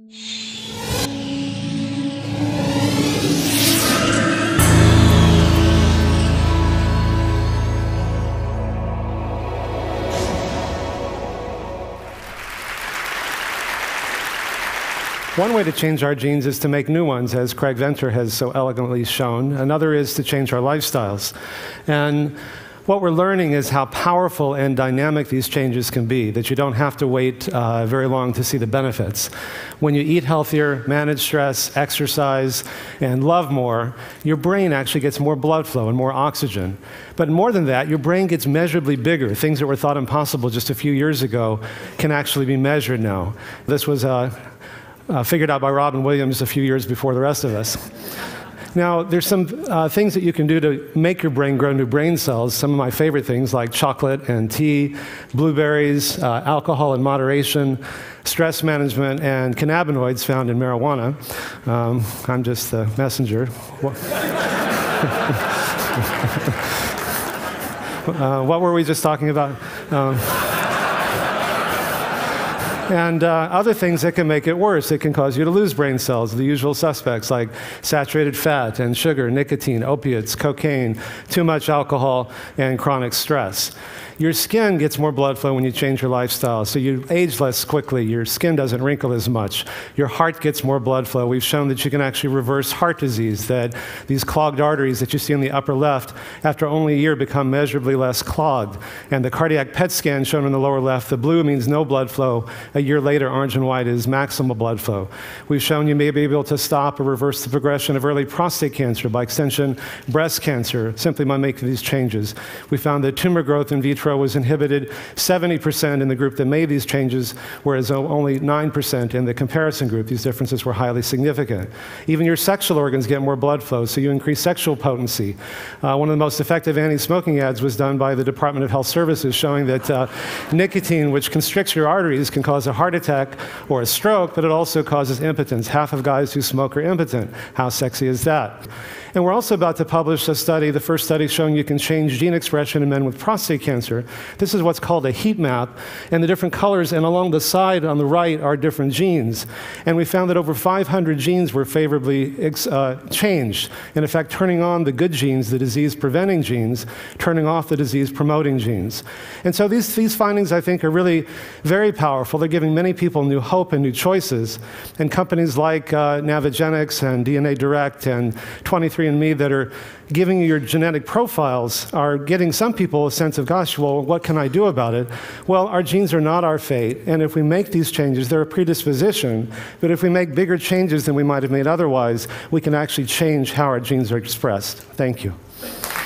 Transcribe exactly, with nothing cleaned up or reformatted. One way to change our genes is to make new ones, as Craig Venter has so elegantly shown. Another is to change our lifestyles. And what we're learning is how powerful and dynamic these changes can be, that you don't have to wait uh, very long to see the benefits. When you eat healthier, manage stress, exercise, and love more, your brain actually gets more blood flow and more oxygen. But more than that, your brain gets measurably bigger. Things that were thought impossible just a few years ago can actually be measured now. This was a Uh, figured out by Robin Williams a few years before the rest of us. Now, there's some uh, things that you can do to make your brain grow new brain cells. Some of my favorite things, like chocolate and tea, blueberries, uh, alcohol in moderation, stress management, and cannabinoids found in marijuana. Um, I'm just the messenger. uh, what were we just talking about? Um, And uh, other things that can make it worse. It can cause you to lose brain cells, the usual suspects like saturated fat and sugar, nicotine, opiates, cocaine, too much alcohol, and chronic stress. Your skin gets more blood flow when you change your lifestyle, so you age less quickly, your skin doesn't wrinkle as much, your heart gets more blood flow. We've shown that you can actually reverse heart disease, that these clogged arteries that you see in the upper left, after only a year, become measurably less clogged. And the cardiac P E T scan shown in the lower left, the blue means no blood flow. A year later, orange and white is maximal blood flow. We've shown you may be able to stop or reverse the progression of early prostate cancer, by extension, breast cancer, simply by making these changes. We found that tumor growth in vitro was inhibited seventy percent in the group that made these changes, whereas only nine percent in the comparison group. These differences were highly significant. Even your sexual organs get more blood flow, so you increase sexual potency. Uh, one of the most effective anti-smoking ads was done by the Department of Health Services, showing that uh, nicotine, which constricts your arteries, can cause a heart attack or a stroke, but it also causes impotence. Half of guys who smoke are impotent. How sexy is that? And we're also about to publish a study, the first study showing you can change gene expression in men with prostate cancer. This is what's called a heat map, and the different colors, and along the side on the right are different genes. And we found that over five hundred genes were favorably uh, changed, in effect turning on the good genes, the disease-preventing genes, turning off the disease-promoting genes. And so these, these findings, I think, are really very powerful. They're giving many people new hope and new choices. And companies like uh, Navigenics and D N A Direct and twenty-three and me that are giving you your genetic profiles are getting some people a sense of, gosh, well, what can I do about it? Well, our genes are not our fate, and if we make these changes, they're a predisposition, but if we make bigger changes than we might have made otherwise, we can actually change how our genes are expressed. Thank you.